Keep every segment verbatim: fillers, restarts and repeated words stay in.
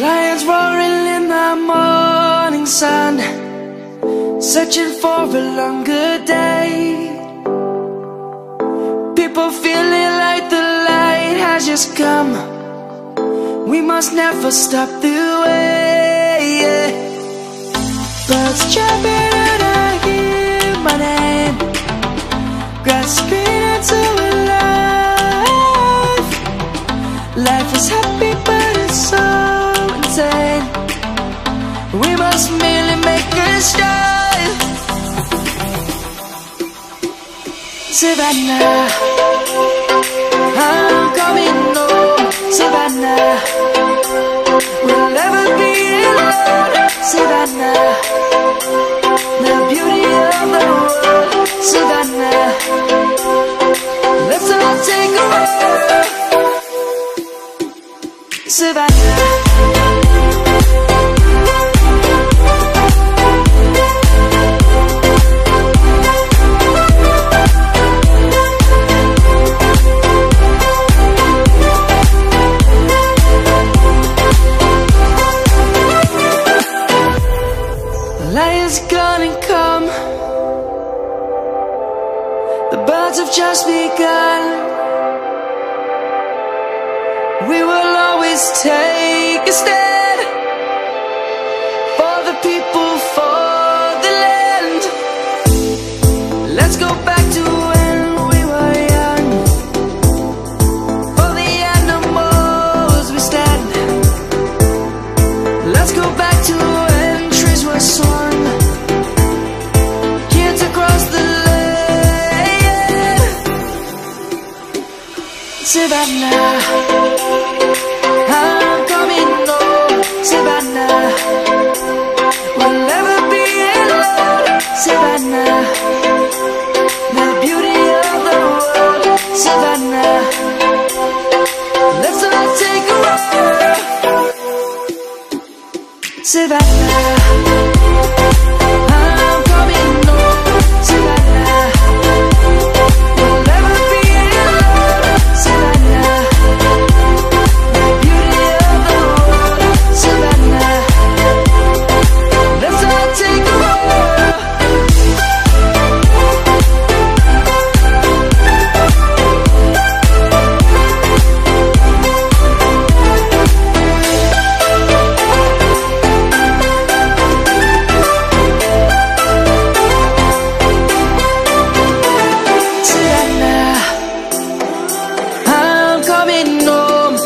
Lions roaring in the morning sun, searching for a longer day. People feeling like the light has just come. We must never stop the way, yeah. Birds jumping and I hear my name, grasping into a life. Life is happy but it's so, we must merely make a start. Savannah, I'm coming home. Savannah, we'll never be alone. Savannah, the beauty of the world. Savannah, let's all take a walk. Savannah. Lion's gonna come, the birds have just begun. We will always take a stand, for the people, for the land. Let's go back to when we were young, for the animals we stand. Let's go back to when trees were swung. Savannah, I'm coming home. Savannah, we'll never be alone. Savannah, the beauty of the world. Savannah, let's all take a walk. Savannah.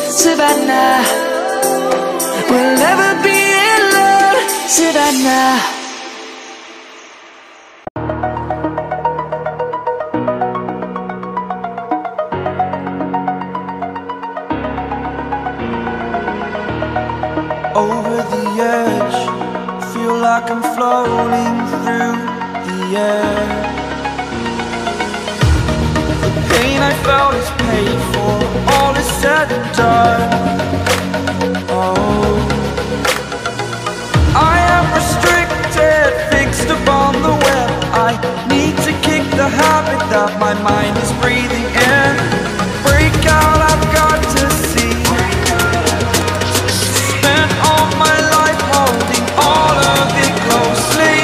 Savannah, we'll never be alone. Savannah. Over the edge, feel like I'm floating through the air. The pain I felt is paid for, all is said and done. That my mind is breathing in. Break out, I've got to see. Spent all my life holding all of it closely.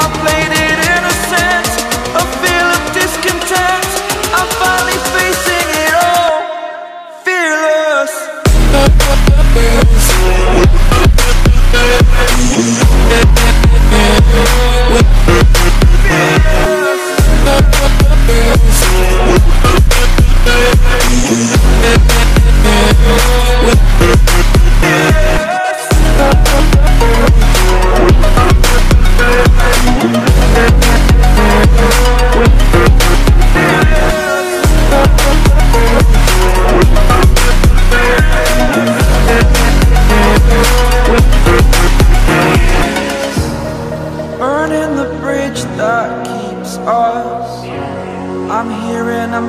I played it innocent, a feel of discontent. I'm finally facing bridge that keeps us. I'm here and I'm